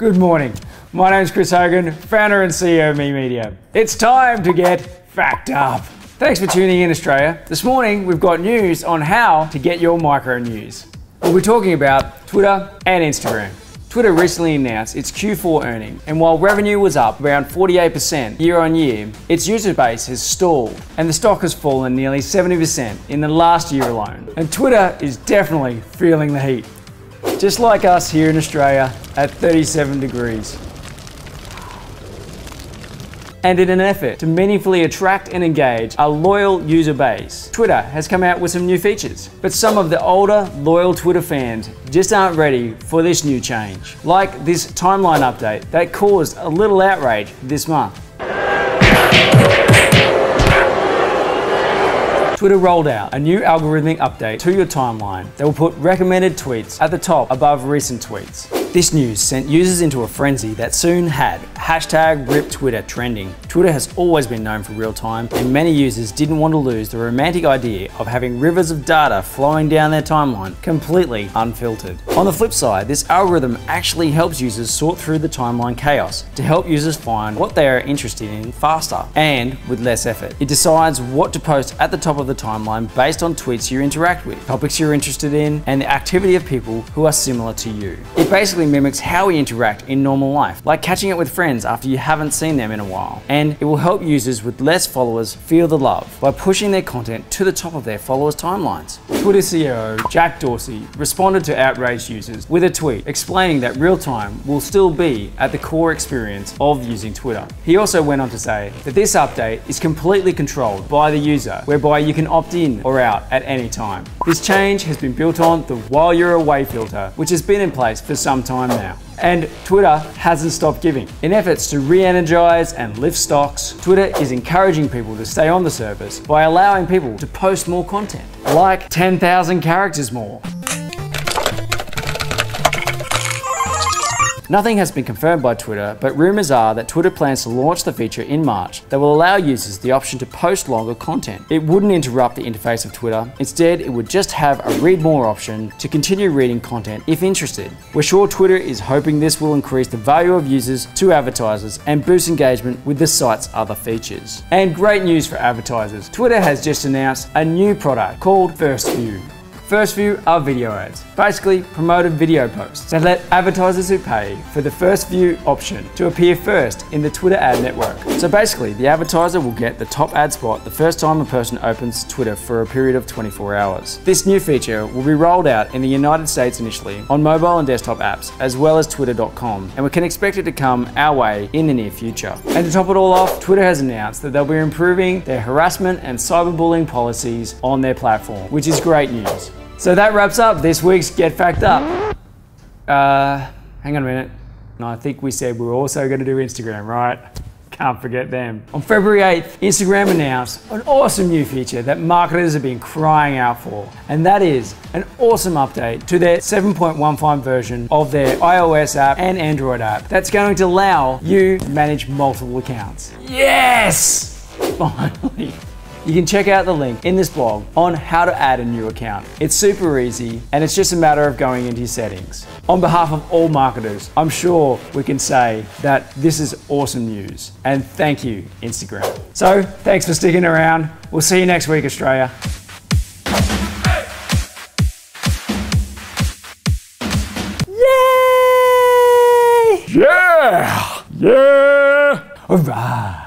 Good morning. My name's Chris Hogan, founder and CEO of Me Media. It's time to get fact up. Thanks for tuning in, Australia. This morning, we've got news on how to get your micro news. We'll be talking about Twitter and Instagram. Twitter recently announced its Q4 earnings, and while revenue was up around 48% year on year, its user base has stalled, and the stock has fallen nearly 70% in the last year alone. And Twitter is definitely feeling the heat. Just like us here in Australia at 37 degrees. And in an effort to meaningfully attract and engage a loyal user base, Twitter has come out with some new features. But some of the older, loyal Twitter fans just aren't ready for this new change. Like this timeline update that caused a little outrage this month. Twitter rolled out a new algorithmic update to your timeline that will put recommended tweets at the top above recent tweets. This news sent users into a frenzy that soon had #RipTwitter trending. Twitter has always been known for real time, and many users didn't want to lose the romantic idea of having rivers of data flowing down their timeline completely unfiltered. On the flip side, this algorithm actually helps users sort through the timeline chaos to help users find what they are interested in faster and with less effort. It decides what to post at the top of the timeline based on tweets you interact with, topics you're interested in, and the activity of people who are similar to you. It basically mimics how we interact in normal life, like catching up with friends after you haven't seen them in a while. And it will help users with less followers feel the love by pushing their content to the top of their followers' timelines. Twitter CEO Jack Dorsey responded to outraged users with a tweet explaining that real time will still be at the core experience of using Twitter. He also went on to say that this update is completely controlled by the user, whereby you can opt in or out at any time. This change has been built on the while you're away filter, which has been in place for some time now. And Twitter hasn't stopped giving. In efforts to re-energize and lift stocks, Twitter is encouraging people to stay on the service by allowing people to post more content, like 10,000 characters more. Nothing has been confirmed by Twitter, but rumors are that Twitter plans to launch the feature in March that will allow users the option to post longer content. It wouldn't interrupt the interface of Twitter. Instead, it would just have a read more option to continue reading content if interested. We're sure Twitter is hoping this will increase the value of users to advertisers and boost engagement with the site's other features. And great news for advertisers. Twitter has just announced a new product called First View. First View are video ads, basically promoted video posts that let advertisers who pay for the First View option to appear first in the Twitter ad network. So basically, the advertiser will get the top ad spot the first time a person opens Twitter for a period of 24 hours. This new feature will be rolled out in the United States initially on mobile and desktop apps, as well as Twitter.com, and we can expect it to come our way in the near future. And to top it all off, Twitter has announced that they'll be improving their harassment and cyberbullying policies on their platform, which is great news. So that wraps up this week's Get Fact Up. Hang on a minute. No, I think we said we were also going to do Instagram, right? Can't forget them. On February 8th, Instagram announced an awesome new feature that marketers have been crying out for, and that is an awesome update to their 7.15 version of their iOS app and Android app that's going to allow you to manage multiple accounts. Yes! Finally. You can check out the link in this blog on how to add a new account. It's super easy, and it's just a matter of going into your settings. On behalf of all marketers, I'm sure we can say that this is awesome news, and thank you, Instagram. So thanks for sticking around. We'll see you next week, Australia. Yay! Yeah! Yeah! All right.